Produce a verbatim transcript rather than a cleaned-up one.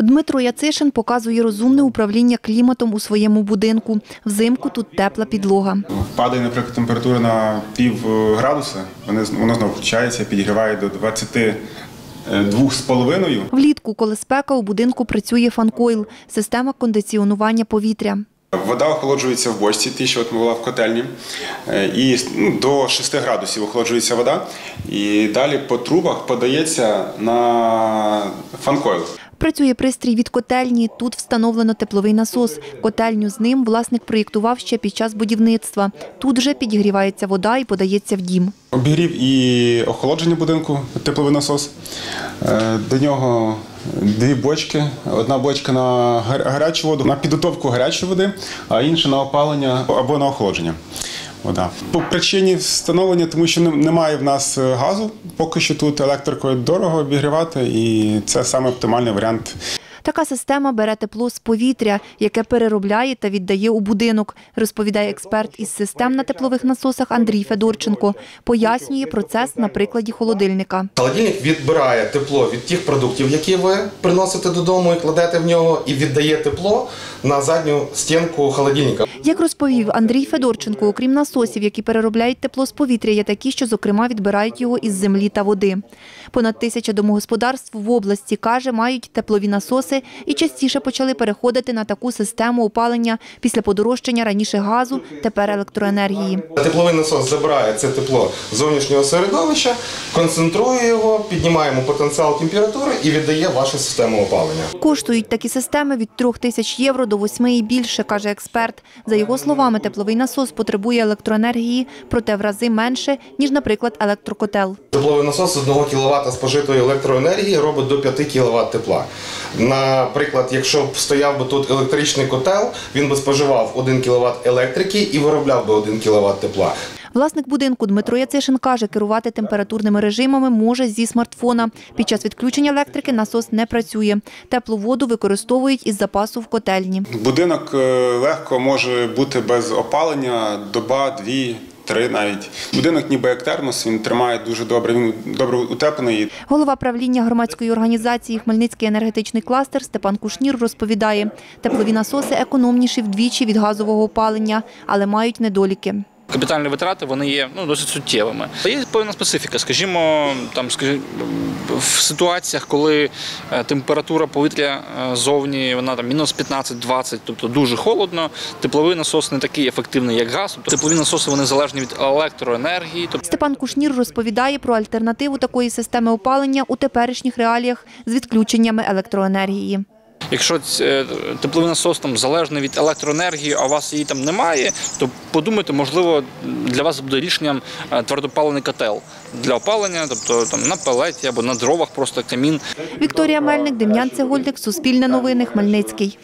Дмитро Яцишин показує розумне управління кліматом у своєму будинку. Взимку тут тепла підлога. Падає, наприклад, температура на пів градуса, воно знову включається, підігріває до двадцяти двох з половиною. Влітку, коли спека, у будинку працює фанкойл – система кондиціонування повітря. Вода охолоджується в бочці, ті, що була в котельні, і до шести градусів охолоджується вода, і далі по трубах подається на фанкойл. Працює пристрій від котельні, тут встановлено тепловий насос. Котельню з ним власник проєктував ще під час будівництва. Тут же підігрівається вода і подається в дім. Обігрів і охолодження будинку, тепловий насос. До нього дві бочки. Одна бочка на гарячу воду, на підготовку гарячої води, а інша на опалення або на охолодження. Вода. По причині встановлення, тому що немає в нас газу, поки що тут електрикою дорого обігрівати, і це саме оптимальний варіант. Така система бере тепло з повітря, яке переробляє та віддає у будинок, розповідає експерт із систем на теплових насосах Андрій Федорченко. Пояснює процес на прикладі холодильника. Холодильник відбирає тепло від тих продуктів, які ви приносите додому і кладете в нього, і віддає тепло на задню стінку холодильника. Як розповів Андрій Федорченко, окрім насосів, які переробляють тепло з повітря, є такі, що, зокрема, відбирають його із землі та води. Понад тисяча домогосподарств в області, каже, мають теплові насоси, і частіше почали переходити на таку систему опалення після подорожчання раніше газу, тепер електроенергії. Тепловий насос забирає це тепло з зовнішнього середовища, концентрує його, піднімаємо потенціал температури і віддає вашу систему опалення. Коштують такі системи від трьох тисяч євро до восьми і більше, каже експерт. За його словами, тепловий насос потребує електроенергії, проте в рази менше, ніж, наприклад, електрокотел. Тепловий насос з одного кіловата спожитої електроенергії робить до п'яти кіловат тепла. Наприклад, якщо б стояв би тут електричний котел, він би споживав один кіловат електрики і виробляв би один кіловат тепла. Власник будинку Дмитро Яцишин каже, керувати температурними режимами може зі смартфона. Під час відключення електрики насос не працює. Теплу воду використовують із запасу в котельні. Будинок легко може бути без опалення доба, дві, три навіть. Будинок ніби як термос, він тримає дуже добре, він добре утеплений. Голова правління громадської організації «Хмельницький енергетичний кластер» Степан Кушнір розповідає, теплові насоси економніші вдвічі від газового опалення, але мають недоліки. Капітальні витрати, вони є ну, досить суттєвими. Є певна специфіка, скажімо, там, скажімо, в ситуаціях, коли температура повітря зовні, вона там мінус п'ятнадцять-двадцять, тобто дуже холодно, тепловий насос не такий ефективний, як газ, тобто теплові насоси вони залежні від електроенергії. Степан Кушнір розповідає про альтернативу такої системи опалення у теперішніх реаліях з відключеннями електроенергії. Якщо тепловий насос там залежний від електроенергії, а у вас її там немає, то подумайте, можливо, для вас буде рішенням твердопалений котел для опалення, тобто там на пелеті або на дровах, просто камін. Вікторія Мельник, Дем'ян Цегольник, Суспільне новини, Хмельницький.